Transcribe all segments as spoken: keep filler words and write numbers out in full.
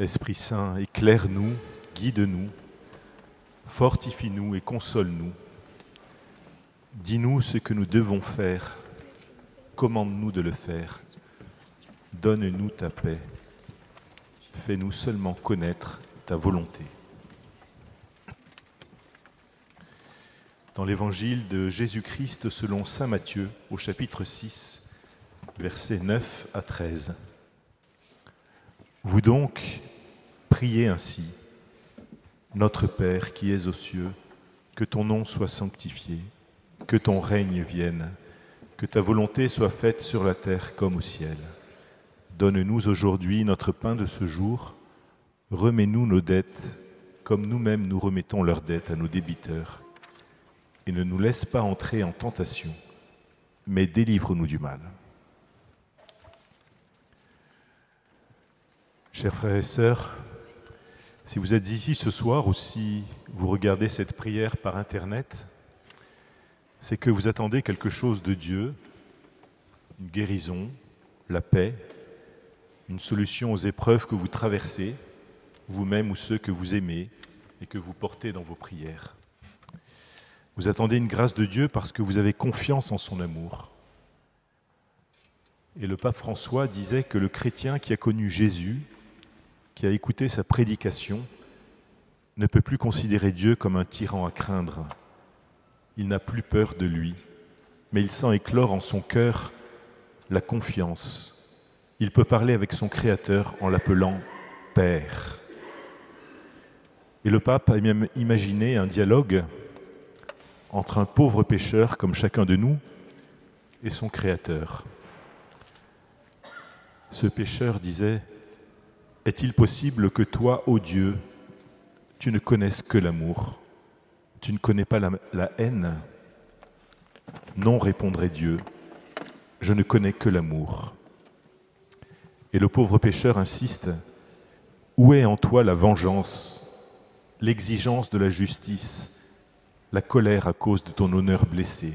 Esprit Saint, éclaire-nous, guide-nous, fortifie-nous et console-nous. Dis-nous ce que nous devons faire, commande-nous de le faire. Donne-nous ta paix, fais-nous seulement connaître ta volonté. Dans l'évangile de Jésus-Christ selon saint Matthieu, au chapitre six, versets neuf à treize. Vous donc, priez ainsi. Notre Père qui es aux cieux, que ton nom soit sanctifié, que ton règne vienne, que ta volonté soit faite sur la terre comme au ciel. Donne-nous aujourd'hui notre pain de ce jour. Remets-nous nos dettes, comme nous-mêmes nous remettons leurs dettes à nos débiteurs. Et ne nous laisse pas entrer en tentation, mais délivre-nous du mal. Chers frères et sœurs, si vous êtes ici ce soir ou si vous regardez cette prière par Internet, c'est que vous attendez quelque chose de Dieu, une guérison, la paix, une solution aux épreuves que vous traversez, vous-même ou ceux que vous aimez et que vous portez dans vos prières. Vous attendez une grâce de Dieu parce que vous avez confiance en son amour. Et le pape François disait que le chrétien qui a connu Jésus, qui a écouté sa prédication, ne peut plus considérer Dieu comme un tyran à craindre. Il n'a plus peur de lui, mais il sent éclore en son cœur la confiance. Il peut parler avec son Créateur en l'appelant « Père ». Et le pape a même imaginé un dialogue entre un pauvre pécheur, comme chacun de nous, et son Créateur. Ce pécheur disait « Est-il possible que toi, ô Dieu, tu ne connaisses que l'amour? Tu ne connais pas la, la haine? Non, répondrait Dieu, je ne connais que l'amour. » Et le pauvre pécheur insiste « Où est en toi la vengeance, l'exigence de la justice, la colère à cause de ton honneur blessé ?»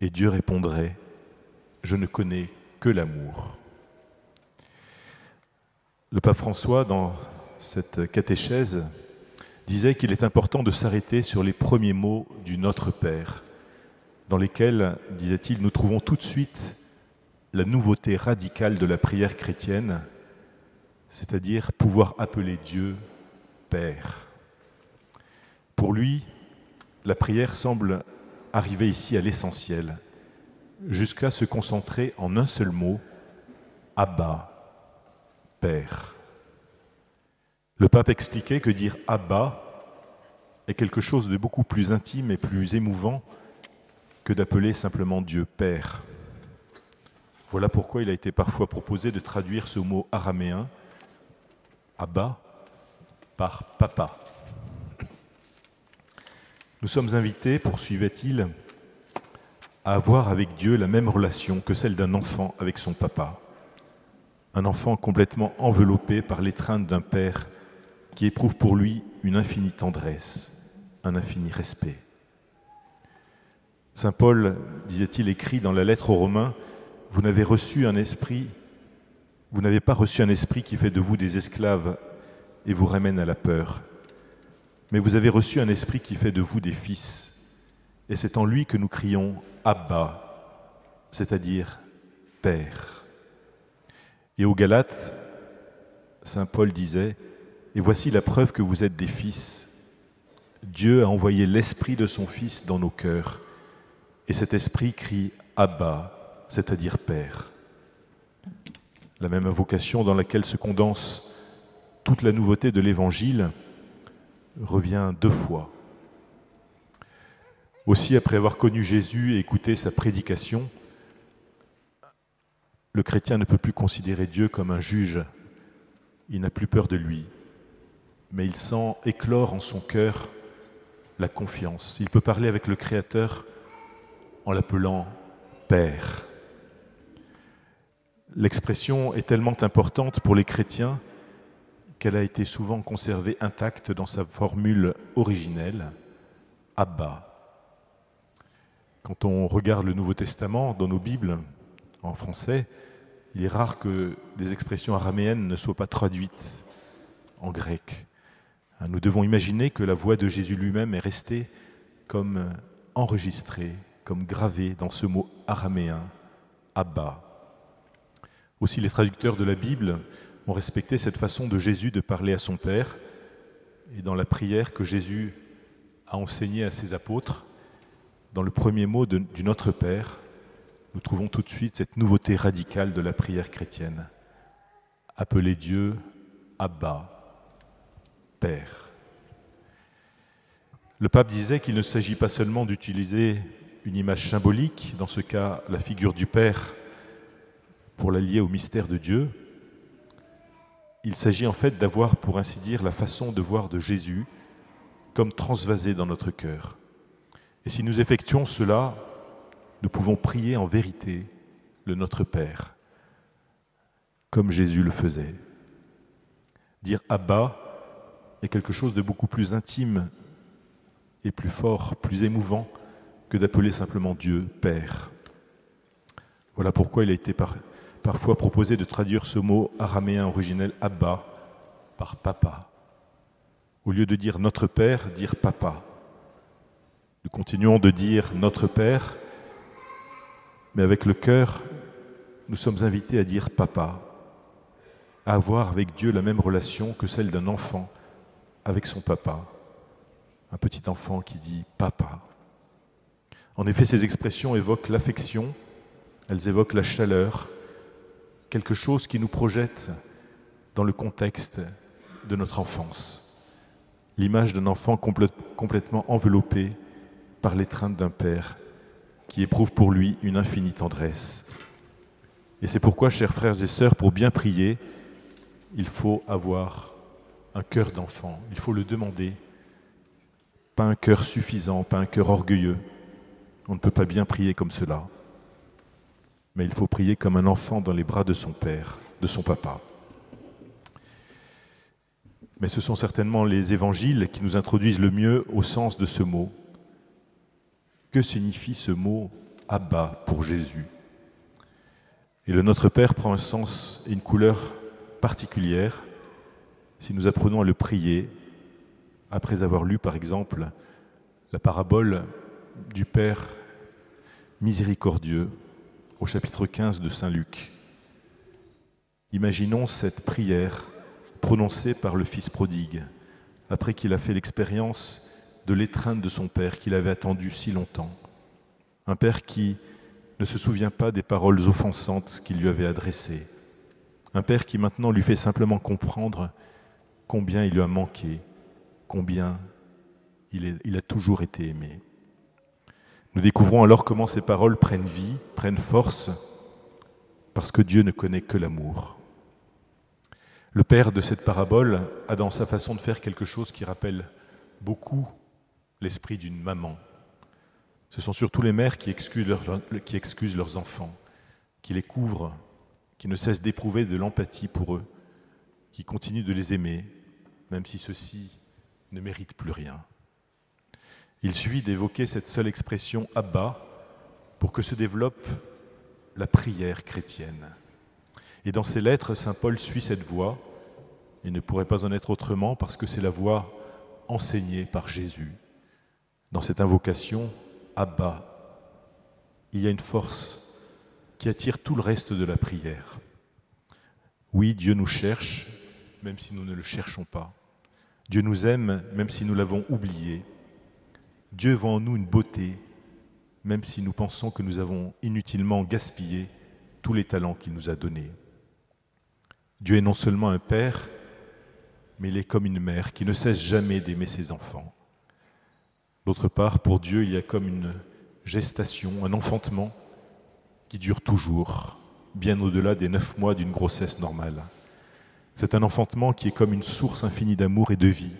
Et Dieu répondrait « Je ne connais que l'amour. » Le pape François, dans cette catéchèse, disait qu'il est important de s'arrêter sur les premiers mots du Notre Père, dans lesquels, disait-il, nous trouvons tout de suite la nouveauté radicale de la prière chrétienne, c'est-à-dire pouvoir appeler Dieu Père. Pour lui, la prière semble arriver ici à l'essentiel, jusqu'à se concentrer en un seul mot, « Abba ». Père. Le pape expliquait que dire « Abba » est quelque chose de beaucoup plus intime et plus émouvant que d'appeler simplement Dieu « Père ». Voilà pourquoi il a été parfois proposé de traduire ce mot araméen « Abba » par « Papa ». Nous sommes invités, poursuivait-il, à avoir avec Dieu la même relation que celle d'un enfant avec son papa. Un enfant complètement enveloppé par l'étreinte d'un père qui éprouve pour lui une infinie tendresse, un infini respect. Saint Paul, disait-il, écrit dans la lettre aux Romains, « Vous n'avez reçu un esprit, vous n'avez pas reçu un esprit qui fait de vous des esclaves et vous ramène à la peur, mais vous avez reçu un esprit qui fait de vous des fils, et c'est en lui que nous crions « Abba », c'est-à-dire « Père ». Et aux Galates, saint Paul disait « Et voici la preuve que vous êtes des fils. Dieu a envoyé l'esprit de son Fils dans nos cœurs, et cet esprit crie « Abba », c'est-à-dire « Père ». ». La même invocation dans laquelle se condense toute la nouveauté de l'Évangile revient deux fois. Aussi, après avoir connu Jésus et écouté sa prédication, le chrétien ne peut plus considérer Dieu comme un juge, il n'a plus peur de lui, mais il sent éclore en son cœur la confiance. Il peut parler avec le Créateur en l'appelant « Père ». L'expression est tellement importante pour les chrétiens qu'elle a été souvent conservée intacte dans sa formule originelle « Abba ». Quand on regarde le Nouveau Testament dans nos Bibles en français, il est rare que des expressions araméennes ne soient pas traduites en grec. Nous devons imaginer que la voix de Jésus lui-même est restée comme enregistrée, comme gravée dans ce mot araméen, « Abba ». Aussi, les traducteurs de la Bible ont respecté cette façon de Jésus de parler à son Père. Et dans la prière que Jésus a enseignée à ses apôtres, dans le premier mot de, du Notre Père, nous trouvons tout de suite cette nouveauté radicale de la prière chrétienne. Appeler Dieu Abba, Père. Le pape disait qu'il ne s'agit pas seulement d'utiliser une image symbolique, dans ce cas la figure du Père, pour la lier au mystère de Dieu. Il s'agit en fait d'avoir, pour ainsi dire, la façon de voir de Jésus comme transvasée dans notre cœur. Et si nous effectuons cela, nous pouvons prier en vérité le Notre Père, comme Jésus le faisait. Dire « Abba » est quelque chose de beaucoup plus intime et plus fort, plus émouvant que d'appeler simplement Dieu « Père ». Voilà pourquoi il a été par... parfois proposé de traduire ce mot araméen originel « Abba » par « Papa ». Au lieu de dire « Notre Père », dire « Papa ». Nous continuons de dire « Notre Père », mais avec le cœur, nous sommes invités à dire « Papa », à avoir avec Dieu la même relation que celle d'un enfant avec son papa, un petit enfant qui dit « Papa ». En effet, ces expressions évoquent l'affection, elles évoquent la chaleur, quelque chose qui nous projette dans le contexte de notre enfance. L'image d'un enfant complète, complètement enveloppé par l'étreinte d'un père qui éprouve pour lui une infinie tendresse. Et c'est pourquoi, chers frères et sœurs, pour bien prier, il faut avoir un cœur d'enfant, il faut le demander. Pas un cœur suffisant, pas un cœur orgueilleux. On ne peut pas bien prier comme cela. Mais il faut prier comme un enfant dans les bras de son père, de son papa. Mais ce sont certainement les évangiles qui nous introduisent le mieux au sens de ce mot. Que signifie ce mot « Abba » pour Jésus? Et le Notre Père prend un sens et une couleur particulière si nous apprenons à le prier, après avoir lu par exemple la parabole du Père miséricordieux, au chapitre quinze de saint Luc. Imaginons cette prière prononcée par le fils prodigue, après qu'il a fait l'expérience de l'étreinte de son père qu'il avait attendu si longtemps. Un père qui ne se souvient pas des paroles offensantes qu'il lui avait adressées. Un père qui maintenant lui fait simplement comprendre combien il lui a manqué, combien il, est, il a toujours été aimé. Nous découvrons alors comment ces paroles prennent vie, prennent force, parce que Dieu ne connaît que l'amour. Le père de cette parabole a dans sa façon de faire quelque chose qui rappelle beaucoup l'esprit d'une maman. Ce sont surtout les mères qui excusent leurs, qui excusent leurs enfants, qui les couvrent, qui ne cessent d'éprouver de l'empathie pour eux, qui continuent de les aimer, même si ceux-ci ne méritent plus rien. Il suffit d'évoquer cette seule expression « Abba » pour que se développe la prière chrétienne. Et dans ses lettres, saint Paul suit cette voie, et ne pourrait pas en être autrement parce que c'est la voie enseignée par Jésus. Dans cette invocation « Abba », il y a une force qui attire tout le reste de la prière. Oui, Dieu nous cherche, même si nous ne le cherchons pas. Dieu nous aime, même si nous l'avons oublié. Dieu voit en nous une beauté, même si nous pensons que nous avons inutilement gaspillé tous les talents qu'il nous a donnés. Dieu est non seulement un père, mais il est comme une mère qui ne cesse jamais d'aimer ses enfants. D'autre part, pour Dieu, il y a comme une gestation, un enfantement qui dure toujours, bien au-delà des neuf mois d'une grossesse normale. C'est un enfantement qui est comme une source infinie d'amour et de vie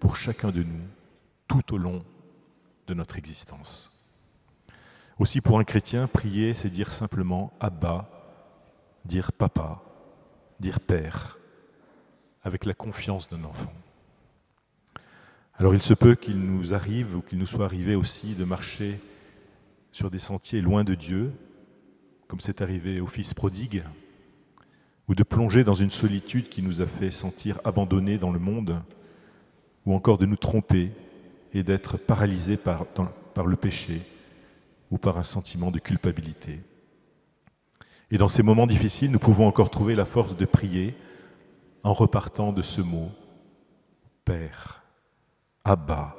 pour chacun de nous, tout au long de notre existence. Aussi, pour un chrétien, prier, c'est dire simplement « Abba », dire « Papa », dire « Père », avec la confiance d'un enfant. Alors il se peut qu'il nous arrive, ou qu'il nous soit arrivé aussi, de marcher sur des sentiers loin de Dieu, comme c'est arrivé au fils prodigue, ou de plonger dans une solitude qui nous a fait sentir abandonnés dans le monde, ou encore de nous tromper et d'être paralysés par, dans, par le péché ou par un sentiment de culpabilité. Et dans ces moments difficiles, nous pouvons encore trouver la force de prier en repartant de ce mot « Père », « Abba »,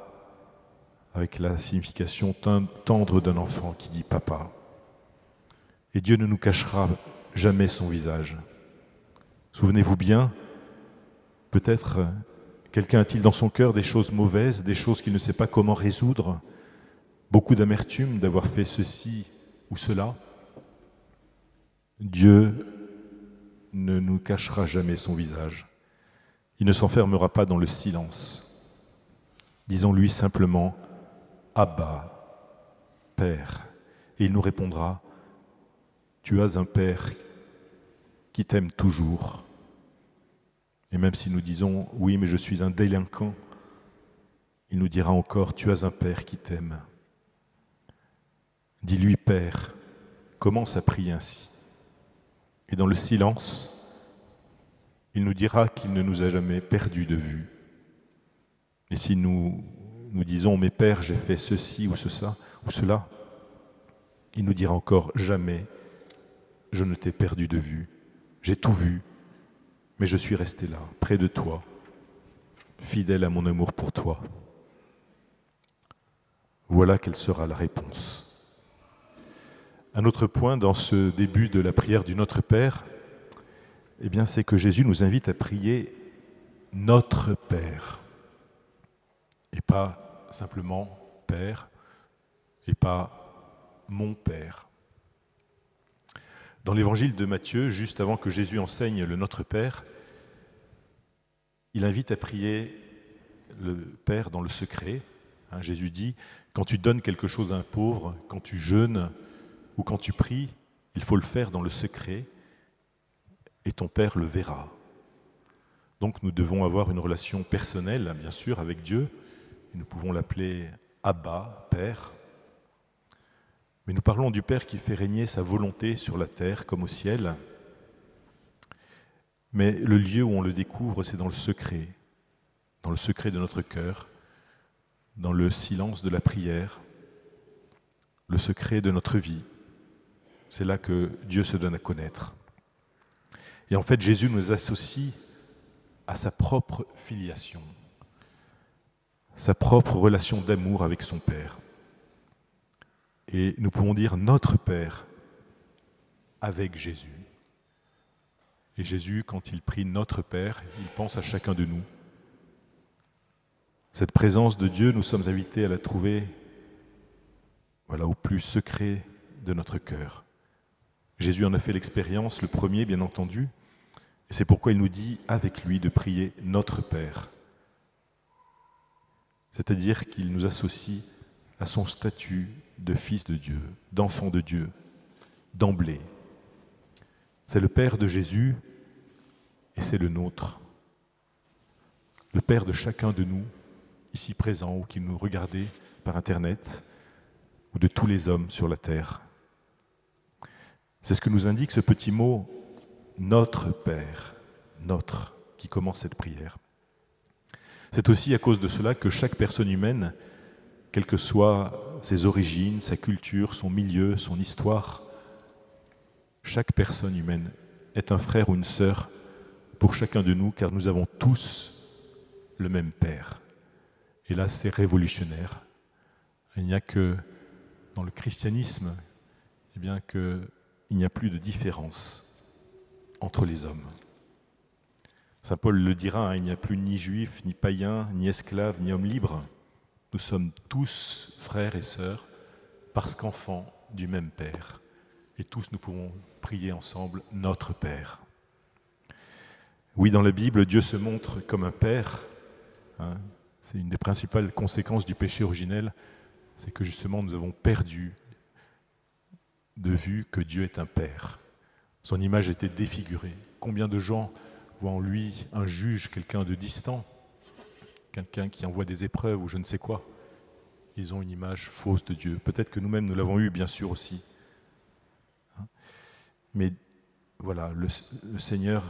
avec la signification tendre d'un enfant qui dit « Papa ». Et Dieu ne nous cachera jamais son visage. Souvenez-vous bien, peut-être quelqu'un a-t-il dans son cœur des choses mauvaises, des choses qu'il ne sait pas comment résoudre, beaucoup d'amertume d'avoir fait ceci ou cela. Dieu ne nous cachera jamais son visage. Il ne s'enfermera pas dans le silence. Disons-lui simplement « Abba, Père ». Et il nous répondra « Tu as un Père qui t'aime toujours ». Et même si nous disons « Oui, mais je suis un délinquant », il nous dira encore « Tu as un Père qui t'aime ». Dis-lui « Père », commence à prier ainsi. Et dans le silence, il nous dira qu'il ne nous a jamais perdus de vue. Et si nous nous disons « Mais Père, j'ai fait ceci ou, ceci ou cela », il nous dira encore « Jamais, je ne t'ai perdu de vue, j'ai tout vu, mais je suis resté là, près de toi, fidèle à mon amour pour toi. » Voilà quelle sera la réponse. Un autre point dans ce début de la prière du Notre Père, eh bien, c'est que Jésus nous invite à prier « Notre Père » et pas simplement « Père » et pas « Mon Père ». Dans l'évangile de Matthieu, juste avant que Jésus enseigne le Notre Père, il invite à prier le Père dans le secret. Hein, Jésus dit « Quand tu donnes quelque chose à un pauvre, quand tu jeûnes, ou quand tu pries, il faut le faire dans le secret et ton Père le verra. » Donc nous devons avoir une relation personnelle, bien sûr, avec Dieu. Et nous pouvons l'appeler Abba, Père. Mais nous parlons du Père qui fait régner sa volonté sur la terre comme au ciel. Mais le lieu où on le découvre, c'est dans le secret, dans le secret de notre cœur, dans le silence de la prière, le secret de notre vie. C'est là que Dieu se donne à connaître. Et en fait, Jésus nous associe à sa propre filiation, sa propre relation d'amour avec son Père. Et nous pouvons dire notre Père avec Jésus. Et Jésus, quand il prie notre Père, il pense à chacun de nous. Cette présence de Dieu, nous sommes invités à la trouver, voilà, au plus secret de notre cœur. Jésus en a fait l'expérience, le premier bien entendu, et c'est pourquoi il nous dit avec lui de prier notre Père. C'est-à-dire qu'il nous associe à son statut de fils de Dieu, d'enfant de Dieu, d'emblée. C'est le Père de Jésus et c'est le nôtre. Le Père de chacun de nous, ici présents ou qui nous regardez par Internet, ou de tous les hommes sur la terre. C'est ce que nous indique ce petit mot « Notre Père », « Notre », qui commence cette prière. C'est aussi à cause de cela que chaque personne humaine, quelles que soient ses origines, sa culture, son milieu, son histoire, chaque personne humaine est un frère ou une sœur pour chacun de nous, car nous avons tous le même Père. Et là, c'est révolutionnaire. Il n'y a que dans le christianisme, eh bien que, il n'y a plus de différence entre les hommes. Saint Paul le dira, hein, il n'y a plus ni juif, ni païen, ni esclave, ni homme libre. Nous sommes tous frères et sœurs parce qu'enfants du même Père. Et tous nous pouvons prier ensemble notre Père. Oui, dans la Bible, Dieu se montre comme un Père. Hein, c'est une des principales conséquences du péché originel. C'est que justement nous avons perdu de vue que Dieu est un Père. Son image était défigurée. Combien de gens voient en lui un juge, quelqu'un de distant, quelqu'un qui envoie des épreuves ou je ne sais quoi. Ils ont une image fausse de Dieu. Peut-être que nous-mêmes nous l'avons eue, bien sûr aussi. Mais voilà, le, le Seigneur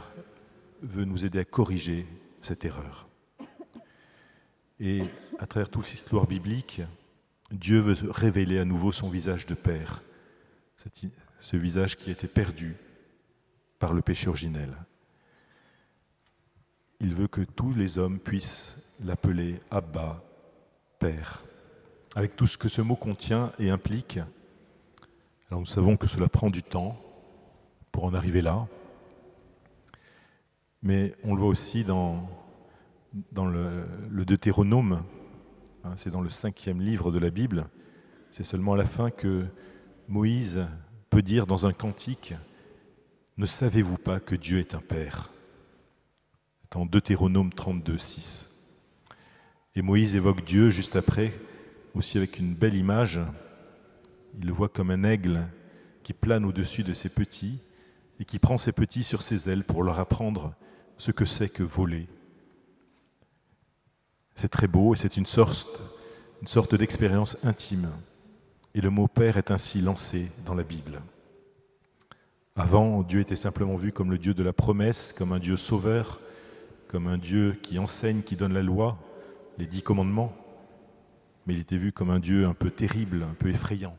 veut nous aider à corriger cette erreur. Et à travers toute l'histoire biblique, Dieu veut révéler à nouveau son visage de Père, cette, ce visage qui a été perdu par le péché originel. Il veut que tous les hommes puissent l'appeler Abba, Père, avec tout ce que ce mot contient et implique. Alors nous savons que cela prend du temps pour en arriver là, mais on le voit aussi dans, dans le, le Deutéronome, hein, c'est dans le cinquième livre de la Bible, c'est seulement à la fin que Moïse peut dire dans un cantique « Ne savez-vous pas que Dieu est un Père ?» C'est en Deutéronome trente-deux, six. Et Moïse évoque Dieu juste après, aussi avec une belle image. Il le voit comme un aigle qui plane au-dessus de ses petits et qui prend ses petits sur ses ailes pour leur apprendre ce que c'est que voler. C'est très beau et c'est une sorte, une sorte d'expérience intime. Et le mot « Père » est ainsi lancé dans la Bible. Avant, Dieu était simplement vu comme le Dieu de la promesse, comme un Dieu sauveur, comme un Dieu qui enseigne, qui donne la loi, les dix commandements, mais il était vu comme un Dieu un peu terrible, un peu effrayant.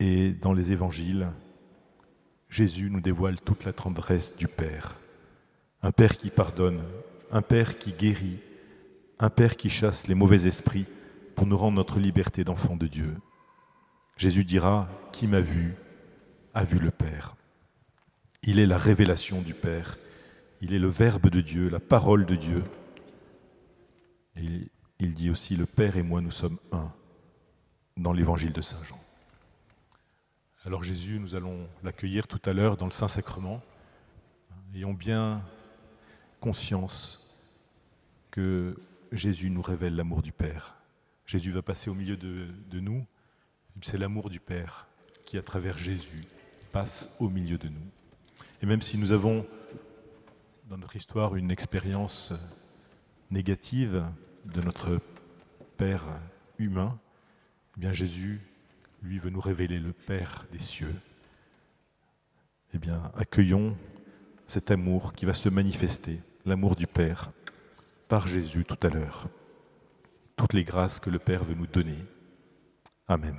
Et dans les évangiles, Jésus nous dévoile toute la tendresse du Père. Un Père qui pardonne, un Père qui guérit, un Père qui chasse les mauvais esprits pour nous rendre notre liberté d'enfant de Dieu. Jésus dira « Qui m'a vu, a vu le Père ». Il est la révélation du Père. Il est le Verbe de Dieu, la parole de Dieu. Et il dit aussi, le Père et moi, nous sommes un, dans l'évangile de Saint Jean. Alors Jésus, nous allons l'accueillir tout à l'heure dans le Saint-Sacrement. Ayons bien conscience que Jésus nous révèle l'amour du Père. Jésus va passer au milieu de, de nous. C'est l'amour du Père qui, à travers Jésus, passe au milieu de nous. Et même si nous avons dans notre histoire une expérience négative de notre Père humain, eh bien Jésus, lui, veut nous révéler le Père des cieux. Eh bien, accueillons cet amour qui va se manifester, l'amour du Père, par Jésus tout à l'heure. Toutes les grâces que le Père veut nous donner. Amen.